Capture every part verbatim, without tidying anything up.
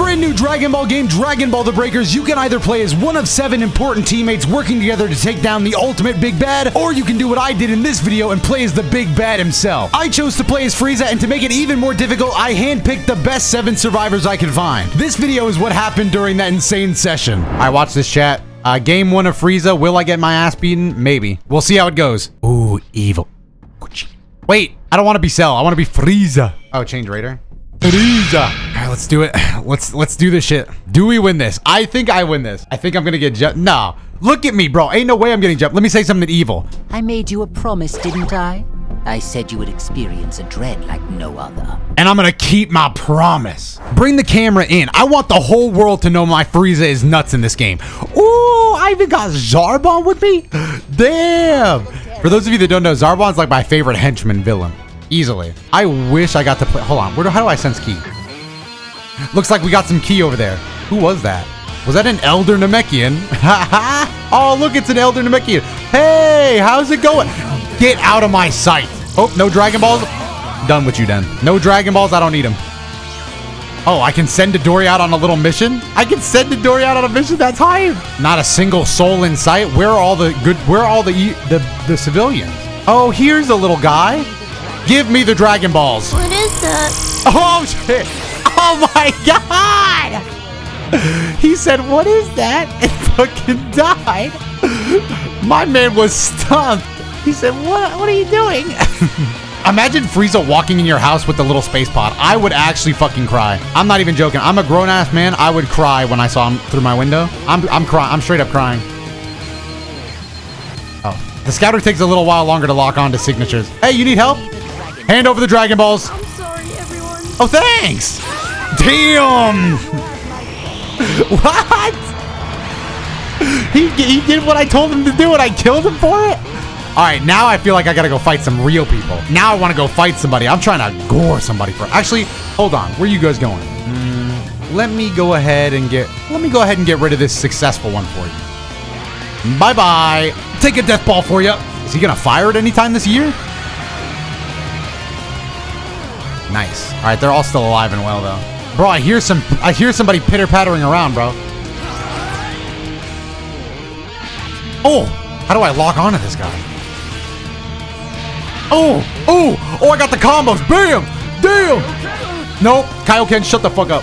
brand new Dragon Ball game, Dragon Ball: The Breakers, you can either play as one of seven important teammates working together to take down the ultimate big bad, or you can do what I did in this video and play as the big bad himself. I chose to play as Frieza, and to make it even more difficult, I handpicked the best seven survivors I could find. This video is what happened during that insane session. I watched this chat. Uh, game one of Frieza, will I get my ass beaten? Maybe. We'll see how it goes. Ooh, evil. Wait, I don't want to be Cell. I want to be Frieza. Oh, change Raider. Frieza. All right, let's do it. Let's let's do this shit. Do we win this? I think I win this. I think I'm gonna get jumped. No, look at me, bro. Ain't no way I'm getting jumped. Let me say something evil. I made you a promise, didn't I? I said you would experience a dread like no other. And I'm gonna keep my promise. Bring the camera in. I want the whole world to know my Frieza is nuts in this game. Ooh, I even got Zarbon with me? Damn. For those of you that don't know, Zarbon's like my favorite henchman villain. Easily. I wish I got to play. Hold on. Where do, how do I sense ki? Looks like we got some ki over there. Who was that? Was that an Elder Namekian? Ha ha! Oh, look, it's an Elder Namekian. Hey, how's it going? Get out of my sight. Oh, no Dragon Balls. Done with you then. No Dragon Balls. I don't need them. Oh, I can send Dory out on a little mission? I can send Dory out on a mission? That's hype. Not a single soul in sight. Where are all the good, where are all the, the, the civilians? Oh, here's a little guy. Give me the Dragon Balls. What is that? Oh, shit. Oh, my God. He said, what is that? And fucking died. My man was stunned. He said, what, what are you doing? Imagine Frieza walking in your house with the little space pod. I would actually fucking cry. I'm not even joking. I'm a grown-ass man. I would cry when I saw him through my window. I'm, I'm crying. I'm straight up crying. Oh. The scouter takes a little while longer to lock on to signatures. Hey, you need help? Hand over the Dragon Balls. I'm sorry, everyone. Oh, thanks. Damn. What? He, he did what I told him to do and I killed him for it? All right, now I feel like I gotta go fight some real people. Now I wanna go fight somebody. I'm trying to gore somebody for, actually, hold on, where you guys going? Mm, let me go ahead and get, let me go ahead and get rid of this successful one for you. Bye-bye. Take a death ball for you. Is he gonna fire it anytime this year? Nice. All right, they're all still alive and well though. Bro, I hear some, I hear somebody pitter-pattering around, bro. Oh, how do I lock onto this guy? Oh, oh, oh, I got the combos. Bam, damn. Nope, Kaioken, shut the fuck up.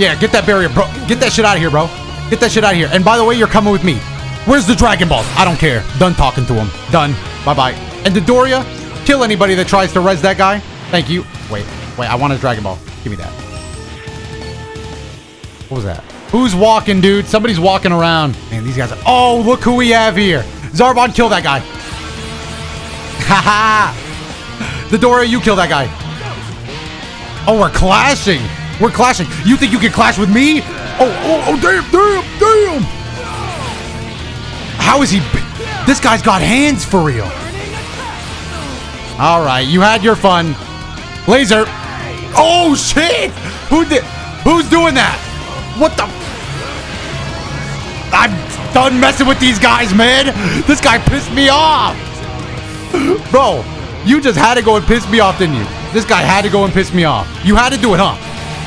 Yeah, get that barrier, bro. Get that shit out of here, bro. Get that shit out of here. And by the way, you're coming with me. Where's the Dragon Balls? I don't care. Done talking to him. Done. Bye-bye. And Dodoria, kill anybody that tries to res that guy. Thank you. Wait, wait, I want a Dragon Ball. Give me that. What was that? Who's walking, dude? Somebody's walking around. Man, these guys are... Oh, look who we have here. Zarbon, kill that guy. Haha! Dodoria, you kill that guy. Oh, we're clashing. We're clashing. You think you can clash with me? Oh, oh, oh, damn, damn, damn. How is he? This guy's got hands for real. All right, you had your fun. Laser. Oh, shit. Who did? Who's doing that? What the? I'm done messing with these guys, man. This guy pissed me off. Bro, you just had to go and piss me off, didn't you? This guy had to go and piss me off. You had to do it, huh?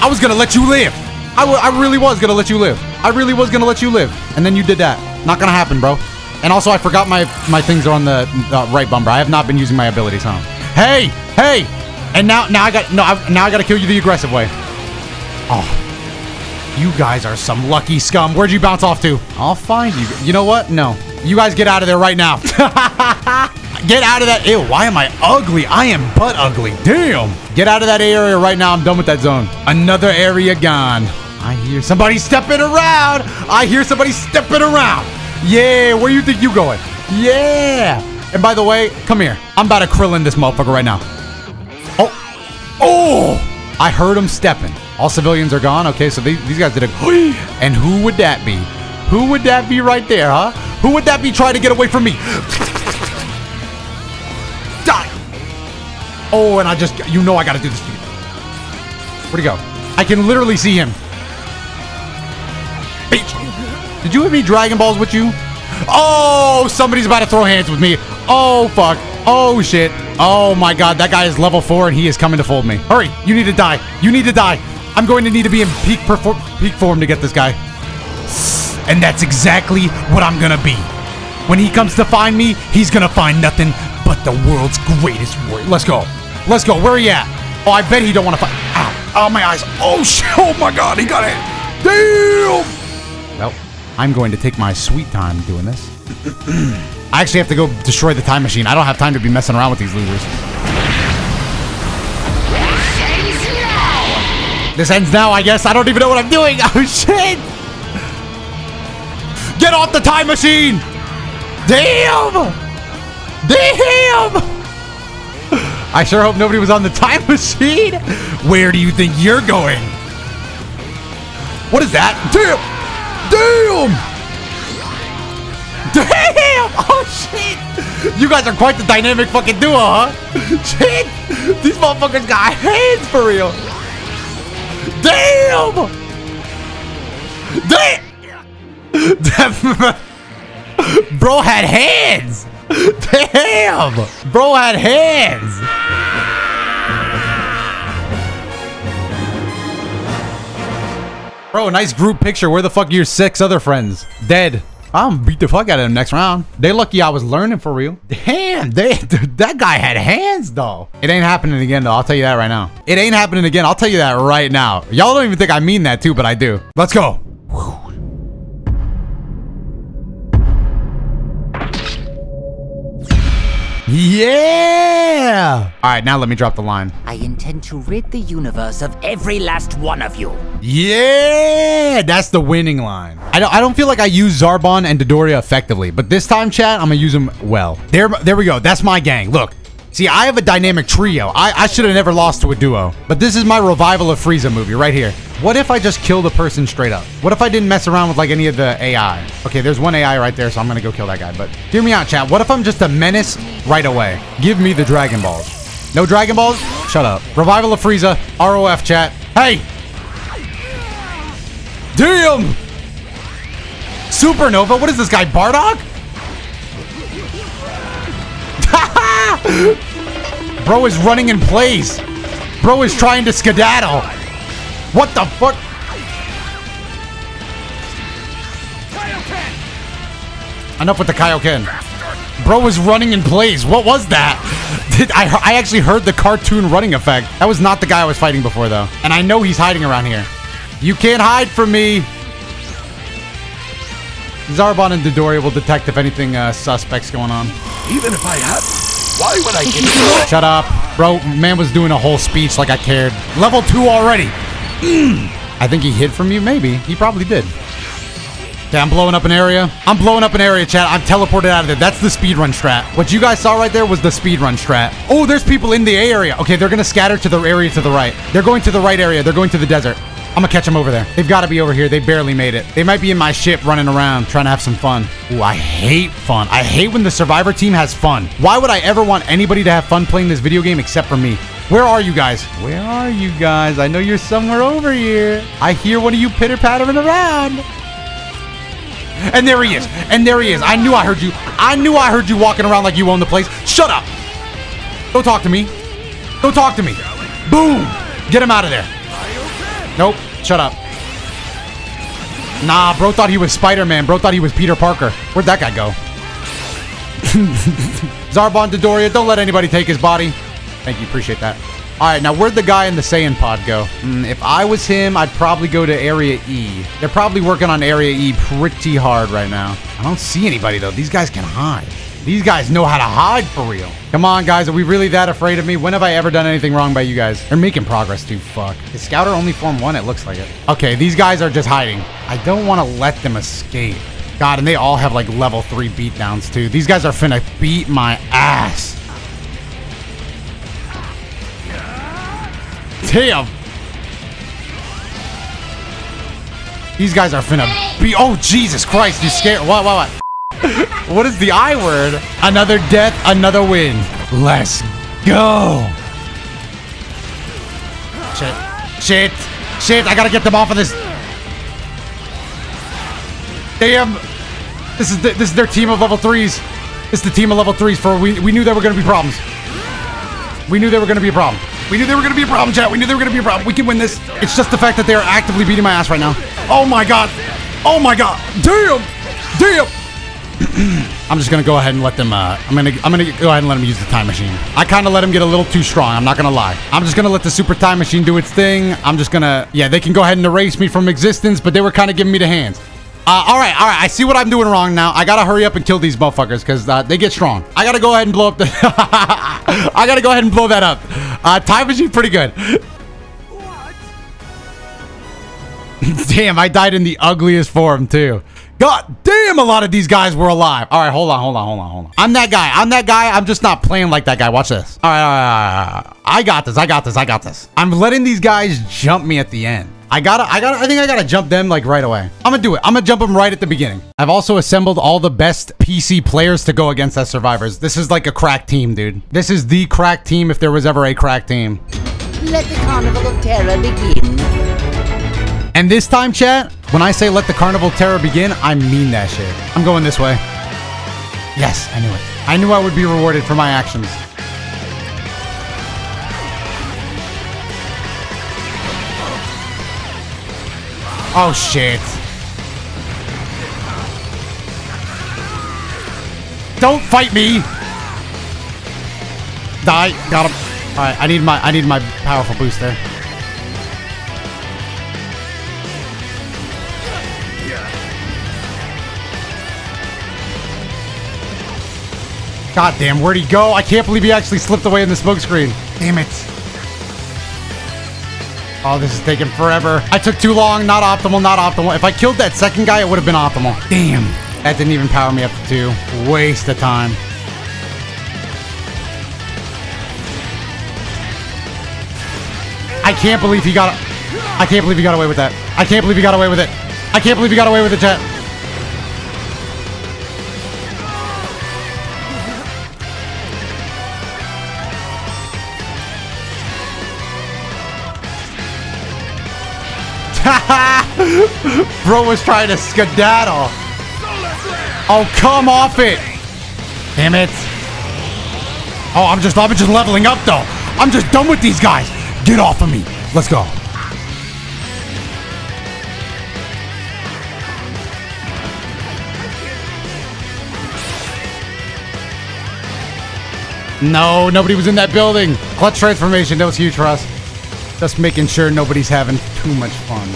I was gonna let you live. I, w I really was gonna let you live. I really was gonna let you live. And then you did that. Not gonna happen, bro. And also, I forgot my, my things are on the uh, right bumper. I have not been using my abilities, huh? Hey, hey! And now now I got no. I, now I gotta kill you the aggressive way. Oh. You guys are some lucky scum. Where'd you bounce off to? I'll find you. You know what? No. You guys get out of there right now. Get out of that. Ew, why am I ugly? I am butt ugly. Damn. Get out of that area right now. I'm done with that zone. Another area gone. I hear somebody stepping around. I hear somebody stepping around. Yeah, where you think you going? Yeah. And by the way, come here. I'm about to Krillin this motherfucker right now. Oh. Oh. I heard him stepping. All civilians are gone. Okay, so these, these guys did a... And who would that be? Who would that be right there, huh? Who would that be trying to get away from me? Oh, and I just, you know I gotta do this to you. Where'd he go? I can literally see him. Bitch. Did you have any Dragon Balls with you? Oh, somebody's about to throw hands with me. Oh, fuck. Oh, shit. Oh, my God. That guy is level four, and he is coming to fold me. Hurry. You need to die. You need to die. I'm going to need to be in peak perform peak form to get this guy. And that's exactly what I'm gonna be. When he comes to find me, he's gonna find nothing but the world's greatest warrior. Let's go. Let's go. Where are you at? Oh, I bet he don't want to fight. Ow. Oh, my eyes. Oh, shit. Oh, my God. He got it. Damn. Well, I'm going to take my sweet time doing this. I actually have to go destroy the time machine. I don't have time to be messing around with these losers. This ends now, I guess. I don't even know what I'm doing. Oh, shit. Get off the time machine. Damn. Damn. I sure hope nobody was on the time machine. Where do you think you're going? What is that? Damn! Damn! Damn! Oh, shit! You guys are quite the dynamic fucking duo, huh? Shit! These motherfuckers got hands for real. Damn! Damn! Bro had hands! Damn! Bro had hands! Bro, nice group picture. Where the fuck are your six other friends? Dead. I'm gonna beat the fuck out of them next round. They lucky I was learning for real. Damn, they, that guy had hands though. It ain't happening again though. I'll tell you that right now. It ain't happening again. I'll tell you that right now. Y'all don't even think I mean that too, but I do. Let's go. Whew. Yeah! Alright, now let me drop the line. I intend to rid the universe of every last one of you. Yeah! That's the winning line. I don't, I don't feel like I use Zarbon and Dodoria effectively, but this time, chat, I'm gonna use them well. There, there we go. That's my gang. Look. See, I have a dynamic trio. I, I should have never lost to a duo. But this is my revival of Frieza movie right here. What if I just killed a person straight up? What if I didn't mess around with like any of the A I? Okay, there's one A I right there, so I'm gonna go kill that guy. But hear me out, chat. What if I'm just a menace right away? Give me the Dragon Balls. No Dragon Balls? Shut up. Revival of Frieza. R O F, chat. Hey! Damn! Supernova? What is this guy, Bardock? Bro is running in place. Bro is trying to skedaddle. What the fuck? Kaioken. Enough with the Kaioken. Bro is running in place. What was that? Did I, I actually heard the cartoon running effect. That was not the guy I was fighting before, though. And I know he's hiding around here. You can't hide from me. Zarbon and Dodoria will detect if anything uh, suspect's going on. Even if I have... Why would I get it? Shut up. Bro, man was doing a whole speech like I cared. Level two already. Mm. I think he hid from you, maybe. He probably did. Okay, I'm blowing up an area. I'm blowing up an area, chat. I'm teleported out of there. That's the speedrun strat. What you guys saw right there was the speedrun strat. Oh, there's people in the area. Okay, they're going to scatter to the area to the right. They're going to the right area. They're going to the desert. I'm going to catch them over there. They've got to be over here. They barely made it. They might be in my ship running around trying to have some fun. Ooh, I hate fun. I hate when the Survivor team has fun. Why would I ever want anybody to have fun playing this video game except for me? Where are you guys? Where are you guys? I know you're somewhere over here. I hear one of you pitter-pattering around. And there he is. And there he is. I knew I heard you. I knew I heard you walking around like you own the place. Shut up. Don't talk to me. Don't talk to me. Boom. Get him out of there. Nope. Shut up. Nah, bro thought he was Spider-Man. Bro thought he was Peter Parker. Where'd that guy go? Zarbon, Dodoria, don't let anybody take his body. Thank you. Appreciate that. All right, now where'd the guy in the Saiyan pod go? Mm, if I was him, I'd probably go to Area E. They're probably working on Area E pretty hard right now. I don't see anybody, though. These guys can hide. These guys know how to hide for real. Come on, guys. Are we really that afraid of me? When have I ever done anything wrong by you guys? They're making progress, dude. Fuck. Is Scouter only form one? It looks like it. Okay, these guys are just hiding. I don't want to let them escape. God, and they all have, like, level three beatdowns, too. These guys are finna beat my ass. Damn. These guys are finna be... Oh, Jesus Christ. You scared... What, what, what? What is the I word? Another death, another win. Let's go. Shit. Shit. Shit. I gotta get them off of this. Damn. This is the, this is their team of level threes. This is the team of level threes for we we knew there were gonna be problems. We knew there were gonna be a problem. We knew they were going to be a problem, chat. We knew they were going to be a problem. We can win this. It's just the fact that they are actively beating my ass right now. Oh, my God. Oh, my God. Damn. Damn. I'm just going to go ahead and let them, uh, I'm going to, I'm going to go ahead and let them use the time machine. I kind of let them get a little too strong. I'm not going to lie. I'm just going to let the super time machine do its thing. I'm just going to, yeah, they can go ahead and erase me from existence, but they were kind of giving me the hands. Uh, all right, all right. I see what I'm doing wrong now. I gotta hurry up and kill these motherfuckers because uh, they get strong. I gotta go ahead and blow up the. I gotta go ahead and blow that up. Uh, time machine, pretty good. What? Damn, I died in the ugliest form too. God damn, a lot of these guys were alive. All right, hold on, hold on, hold on, hold on. I'm that guy. I'm that guy. I'm just not playing like that guy. Watch this. All right, all right, all right. All right. I got this. I got this. I got this. I'm letting these guys jump me at the end. I gotta, I gotta, I think I gotta jump them like right away. I'm gonna do it. I'm gonna jump them right at the beginning. I've also assembled all the best P C players to go against as survivors. This is like a crack team, dude. This is the crack team if there was ever a crack team. Let the Carnival of Terror begin. And this time, chat, when I say let the Carnival of Terror begin, I mean that shit. I'm going this way. Yes, I knew it. I knew I would be rewarded for my actions. Oh, shit. Don't fight me. Die. Got him. All right. I need my, I need my powerful booster. God damn. Where'd he go? I can't believe he actually slipped away in the smoke screen. Damn it. Oh, this is taking forever. I took too long. Not optimal, not optimal. If I killed that second guy, it would have been optimal. Damn. That didn't even power me up to two. Waste of time. I can't believe he got... I can't believe he got away with that. I can't believe he got away with it. I can't believe he got away with it, chat. Bro was trying to skedaddle. Oh, come off it. Damn it. Oh, I'm just, I'm just leveling up, though. I'm just done with these guys. Get off of me. Let's go. No, nobody was in that building. Clutch transformation. That was huge for us. Just making sure nobody's having too much fun.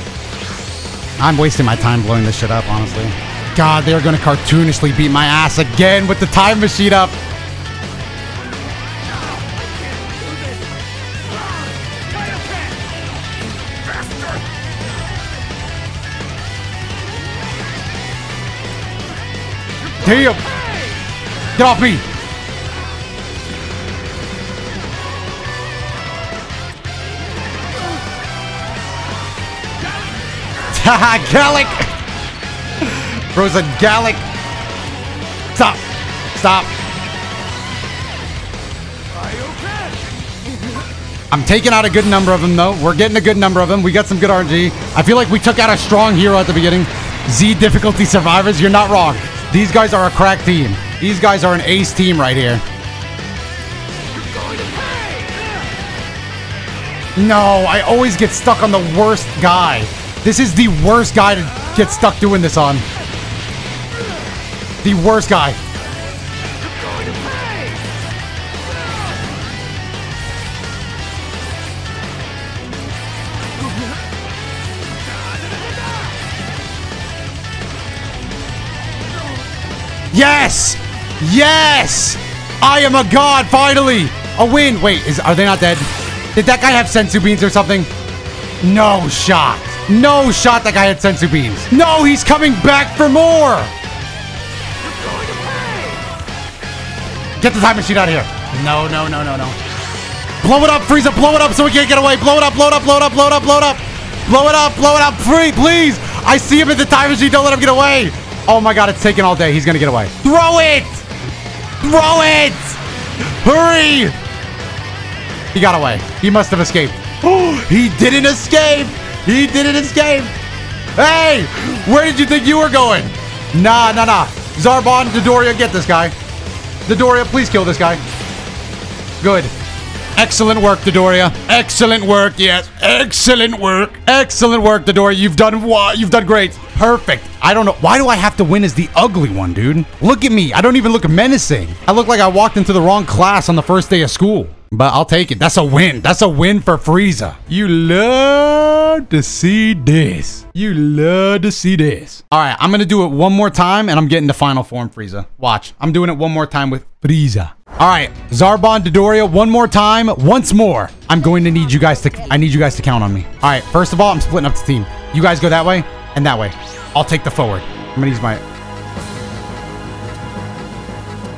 I'm wasting my time blowing this shit up, honestly. God, they're gonna cartoonishly beat my ass again with the time machine up. Damn! Get off me! Haha, Gallic! Bro's a Gallic! Stop! Stop! I'm taking out a good number of them, though. We're getting a good number of them. We got some good R N G. I feel like we took out a strong hero at the beginning. Z difficulty survivors, you're not wrong. These guys are a crack team. These guys are an ace team right here. No, I always get stuck on the worst guy. This is the worst guy to get stuck doing this on. The worst guy. Yes! Yes! I am a god, finally! A win! Wait, is, are they not dead? Did that guy have senzu beans or something? No shot. No shot that guy had senzu beans. No, he's coming back for more. Get the time machine out of here. No, no, no, no, no. Blow it up, Frieza. Blow it up so we can't get away. Blow it up, blow it up, blow it up, blow it up, blow it up. Blow it up, blow it up. Free, please. I see him at the time machine. Don't let him get away. Oh, my God. It's taking all day. He's going to get away. Throw it. Throw it. Hurry. He got away. He must have escaped. Oh, he didn't escape. He didn't escape. Hey, where did you think you were going? Nah, nah, nah. Zarbon, Dodoria, get this guy. Dodoria, please kill this guy. Good. Excellent work, Dodoria. Excellent work, yes. Excellent work. Excellent work, Dodoria. You've done what? You've done great. Perfect. I don't know. Why do I have to win as the ugly one, dude? Look at me. I don't even look menacing. I look like I walked into the wrong class on the first day of school. But I'll take it. That's a win. That's a win for Frieza. You love to see this. You love to see this. All right, I'm going to do it one more time, and I'm getting the final form, Frieza. Watch. I'm doing it one more time with Frieza. All right, Zarbon, Dodoria, one more time. Once more. I'm going to need you guys to... I need you guys to count on me. All right, first of all, I'm splitting up the team. You guys go that way and that way. I'll take the forward. I'm going to use my...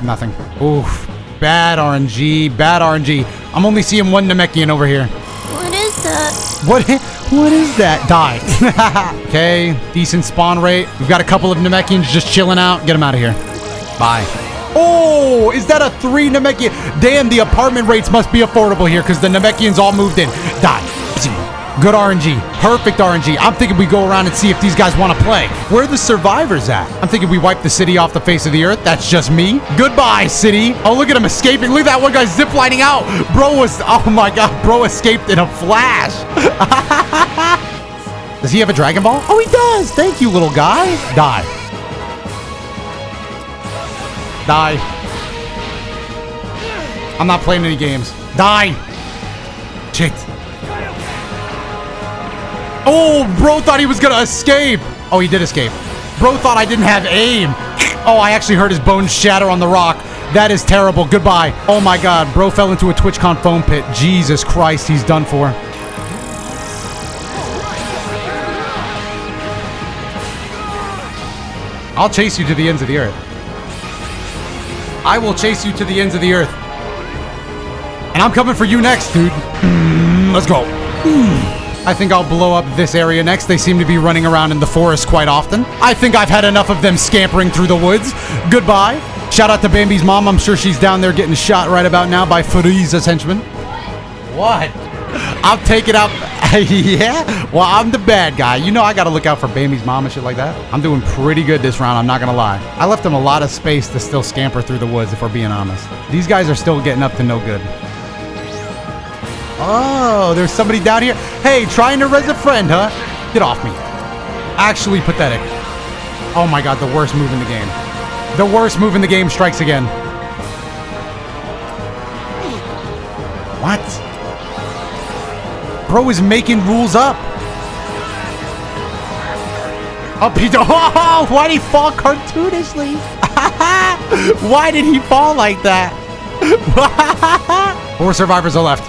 Nothing. Oof. Bad R N G, bad R N G. I'm only seeing one Namekian over here. What is that? What, what is that? Die. Okay, decent spawn rate. We've got a couple of Namekians just chilling out. Get them out of here. Bye. Oh, is that a three Namekian? Damn, the apartment rates must be affordable here because the Namekians all moved in. Die. Good R N G. Perfect R N G. I'm thinking we go around and see if these guys want to play. Where are the survivors at? I'm thinking we wipe the city off the face of the earth. That's just me. Goodbye, city. Oh, look at him escaping. Look at that one guy ziplining out. Bro was... Oh, my God. Bro escaped in a flash. Does he have a Dragon Ball? Oh, he does. Thank you, little guy. Die. Die. I'm not playing any games. Die. Shit. Oh, bro thought he was gonna escape. Oh, he did escape. Bro thought I didn't have aim. Oh, I actually heard his bones shatter on the rock. That is terrible. Goodbye. Oh my God, bro fell into a TwitchCon foam pit. Jesus Christ, he's done for. I'll chase you to the ends of the earth. I will chase you to the ends of the earth. And I'm coming for you next, dude. Mm, let's go. Mm. I think I'll blow up this area next. They seem to be running around in the forest quite often. I think I've had enough of them scampering through the woods. Goodbye. Shout out to Bambi's mom. I'm sure she's down there getting shot right about now by Frieza's henchmen. What? I'll take it out. Yeah? Well, I'm the bad guy. You know I gotta look out for Bambi's mom and shit like that. I'm doing pretty good this round. I'm not gonna lie. I left them a lot of space to still scamper through the woods, if we're being honest. These guys are still getting up to no good. Oh, there's somebody down here. Hey, trying to res a friend, huh? Get off me. Actually pathetic. Oh my God, the worst move in the game. The worst move in the game strikes again. What? Bro is making rules up. Up he... Oh, why'd he fall cartoonishly? Why did he fall like that? Four survivors are left.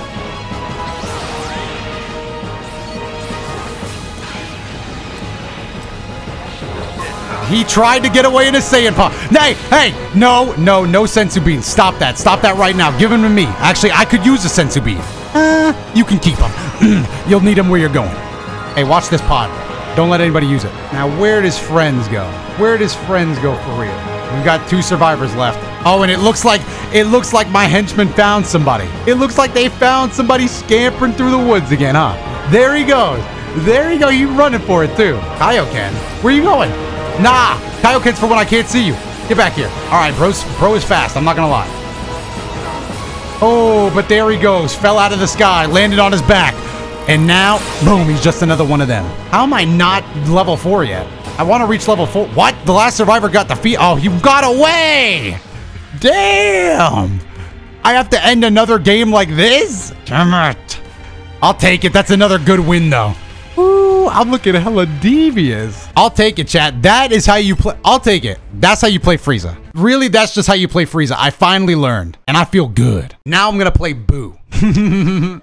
He tried to get away in a Saiyan pod. Hey, hey, no, no, no senzu beans. Stop that. Stop that right now. Give him to me. Actually, I could use a senzu bean. Uh, you can keep him. You'll need him where you're going. Hey, watch this pod. Don't let anybody use it. Now, where does friends go? Where does friends go for real? We've got two survivors left. Oh, and it looks like it looks like my henchmen found somebody. It looks like they found somebody scampering through the woods again, huh? There he goes. There you go. You're running for it too. Kaioken, where you going? Nah, Kaioken's for when I can't see you. Get back here. All right, bro's, bro is fast. I'm not going to lie. Oh, but there he goes. Fell out of the sky, landed on his back. And now, boom, he's just another one of them. How am I not level four yet? I want to reach level four. What? The last survivor got the feet. Oh, he got away. Damn. I have to end another game like this? Damn it. I'll take it. That's another good win, though. I'm looking hella devious. I'll take it, chat. That is how you play. I'll take it. That's how you play Frieza. Really, that's just how you play Frieza. I finally learned, and I feel good. Now I'm going to play Boo.